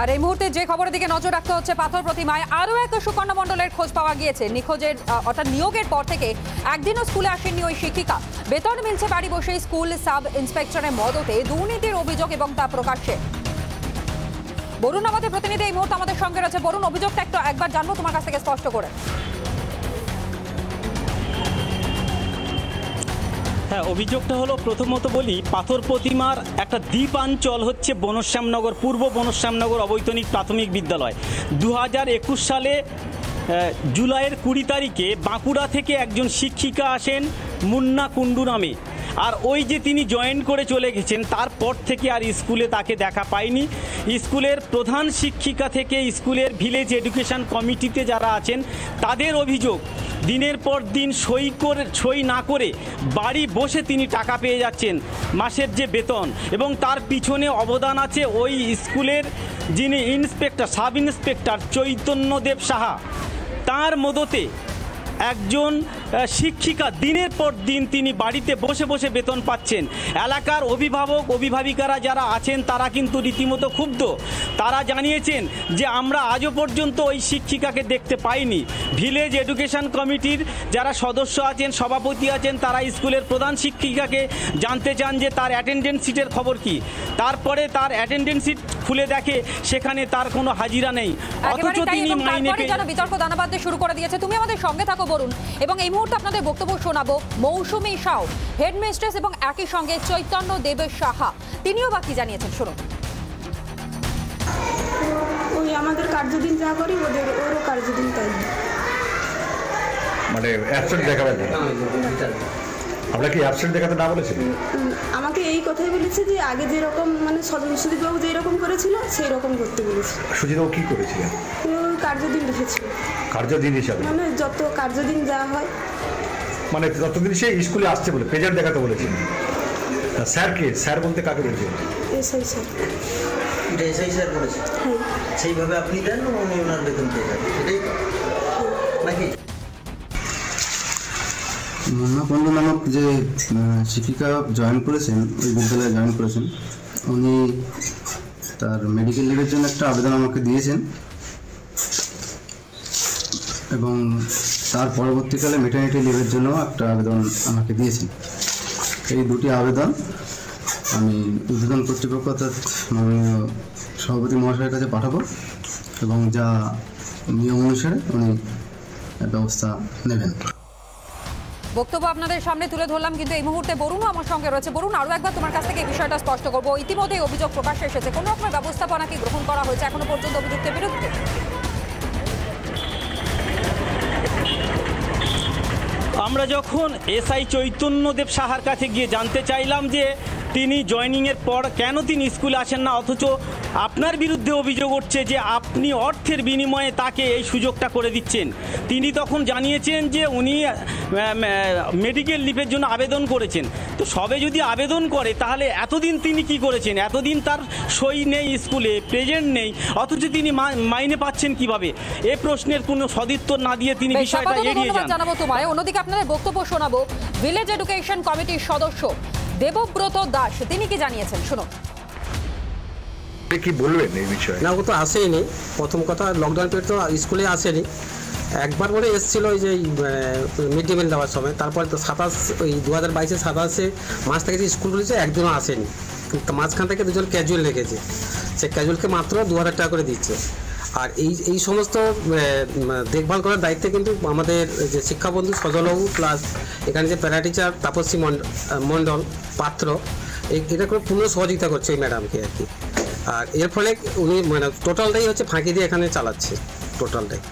আর এই মুহূর্তে যে খবরের দিকে নজর রাখতে হচ্ছে, পাথর প্রতিমায় আরও এক সুকর্ণ মণ্ডলের খোঁজ পাওয়া গিয়েছে। নিখোঁজের অর্থাৎ নিয়োগের পর থেকে একদিনও স্কুলে আসেননি ওই শিক্ষিকা। বেতন মিলছে বাড়ি বসে, স্কুল সাব ইন্সপেক্টরের মদতে দুর্নীতির অভিযোগ এবং তা প্রকাশ্যে। বরুণ আমাদের প্রতিনিধি, এই মুহূর্তে আমাদের সঙ্গে রয়েছে। বরুণ, অভিযোগটা একটু একবার জানবো তোমার কাছ থেকে স্পষ্ট করে। হ্যাঁ, অভিযোগটা হলো, প্রথমত বলি, পাথর প্রতিমার একটা দ্বীপাঞ্চল হচ্ছে বনশ্যামনগর, পূর্ব বনশ্যামনগর অবৈতনিক প্রাথমিক বিদ্যালয়। 2021 সালে জুলাইয়ের 20 তারিখে বাঁকুড়া থেকে একজন শিক্ষিকা আসেন মুন্না কুণ্ডু নামে। আর ওই যে তিনি জয়েন করে চলে গেছেন, তারপর থেকে আর স্কুলে তাকে দেখা পাইনি। স্কুলের প্রধান শিক্ষিকা থেকে স্কুলের ভিলেজ এডুকেশন কমিটিতে যারা আছেন তাদের অভিযোগ, দিনের পর দিন সই না করে বাড়ি বসে তিনি টাকা পেয়ে যাচ্ছেন, মাসের যে বেতন, এবং তার পিছনে অবদান আছে ওই স্কুলের যিনি inspector, sub inspector Chaitanyadev Saha. তার মদতে একজন শিক্ষিকা দিনের পর দিন তিনি বাড়িতে বসে বসে বেতন পাচ্ছেন। এলাকার অভিভাবক অভিভাবিকারা যারা আছেন তারা কিন্তু রীতিমতো ক্ষুব্ধ। তারা জানিয়েছেন যে আমরা আজও পর্যন্ত ওই শিক্ষিকাকে দেখতে পাইনি। ভিলেজ এডুকেশন কমিটির যারা সদস্য আছেন, সভাপতি আছেন, তারা স্কুলের প্রধান শিক্ষিকাকে জানতে চান যে তার অ্যাটেন্ডেন্স শিটের খবর কি। তারপরে তার অ্যাটেন্ডেন্স শিট খুলে দেখে সেখানে তার কোনো হাজিরা নেই, অথচ তিনি মাইনেকে বিতর্ক দানা বাঁধতে শুরু করে দিয়েছে। তুমি আমাদের সঙ্গে থাকো বরুণ, এবং এই মুহূর্তে আপনাদের বক্তব্য শোনাবো মৌসুমী সাউ, হেডমিস্ট্রেস, এবং একই সঙ্গে চৈতন্য দেব সাহা, তিনিও বাকি জানিয়েছেন। শুনুন। ওই আমাদের কার্যদিন যা করি ওদের ওরও কার্যদিন তাই, মানে অ্যাবসেন্ট দেখাবেন না। আমরা কি অ্যাবসেন্ট দেখাতে না বলেছি? আমাকে এই কথাই বলেছে যে আগে যেরকম মানে সুদীপবাবু যেরকম করেছিল সেই রকম করতে বলেছি। সুদীপবাবু কী করেছিলেন? কার্যদিন লিখেছিল, কার্যদিন হিসাবে, মানে যত কার্যদিন যা হয়, মানে ততদিন সে স্কুলে আসছে বলে প্রেজেন্ট দেখাতে বলেছি। স্যারকে, স্যার বলতে কাকে বলেছে? এসআই স্যার, এটা এসআই স্যার বলেছে। সেইভাবে আপনি দেন উনি ওনার বেতন পেয়ে যাবেন, এটাই নাকি? মুন্না কুণ্ডু নামক যে শিক্ষিকা জয়েন করেছেন, ওই বিদ্যালয়ে জয়েন করেছেন, উনি তার মেডিকেল লিভের জন্য একটা আবেদন আমাকে দিয়েছেন, এবং তার পরবর্তীকালে ম্যাটারনিটি লিভের জন্য একটা আবেদন আমাকে দিয়েছেন। এই দুটি আবেদন আমি উদ্বোধন কর্তৃপক্ষ অর্থাৎ মাননীয় সভাপতি মহাশয়ের কাছে পাঠাবো, এবং যা নিয়ম অনুসারে উনি ব্যবস্থা নেবেন। বক্তব্য আপনাদের সামনে তুলে ধরলাম, কিন্তু এই মুহূর্তে বরুণও আমার সঙ্গে রয়েছে। বরুণ, আরও একবার তোমার কাছ থেকে এই বিষয়টা স্পষ্ট করবো। ইতিমধ্যেই অভিযোগ প্রকাশ্যে এসেছে, কোনো রকমের ব্যবস্থাপনা কি গ্রহণ করা হয়েছে এখনো পর্যন্ত অভিযুক্তের বিরুদ্ধে? আমরা যখন এসআই চৈতন্যদেব সাহার কাছে গিয়ে জানতে চাইলাম যে তিনি জয়েনিংয়ের পর কেন তিনি স্কুলে আসেন না, অথচ আপনার বিরুদ্ধে অভিযোগ উঠছে যে আপনি অর্থের বিনিময়ে তাকে এই সুযোগটা করে দিচ্ছেন, তিনি তখন জানিয়েছেন যে উনি মেডিকেল লিভের জন্য আবেদন করেছেন। তো সবে যদি আবেদন করে, তাহলে এতদিন তিনি কি করেছেন? এতদিন তার সই নেই, স্কুলে প্রেজেন্ট নেই, অথচ তিনি মাইনে পাচ্ছেন কিভাবে? এ প্রশ্নের কোনো সদুত্তর না দিয়ে তিনি বিষয়টা এড়িয়ে যান। জানাবো তোমায়। অন্যদিকে আপনাদের বক্তব্য শোনাবো ভিলেজ এডুকেশন কমিটির সদস্য দেবব্রত দাস, তিনি কি জানিয়েছেন শুনুন। কি বলবেন এই বিষয়ে? না, ও তো আসেনি। প্রথম কথা, লকডাউন পিরিয়ড তো স্কুলে আসেনি, একবার করে এসেছিল ওই যে মিড ডে মিল দেওয়ার সময়। তারপরে তো 2022-27 মাস থেকে যে স্কুল খুলেছে একদিনও আসেনি, মাঝখান থেকে দুজন ক্যাজুয়াল রেখেছে, সে ক্যাজুয়ালকে মাত্র 2000 টাকা করে দিচ্ছে। আর এই সমস্ত দেখভাল করার দায়িত্বে কিন্তু আমাদের যে শিক্ষাবন্ধু সজলবাবু, প্লাস এখানে যে প্যারা টিচার তাপসী মণ্ডল পাত্র, এটা করে পূর্ণ সহযোগিতা করছে এই ম্যাডামকে আর কি। আর এর ফলে উনি মানে টোটালটাই হচ্ছে ফাঁকি দিয়ে এখানে চালাচ্ছে, টোটালটাই।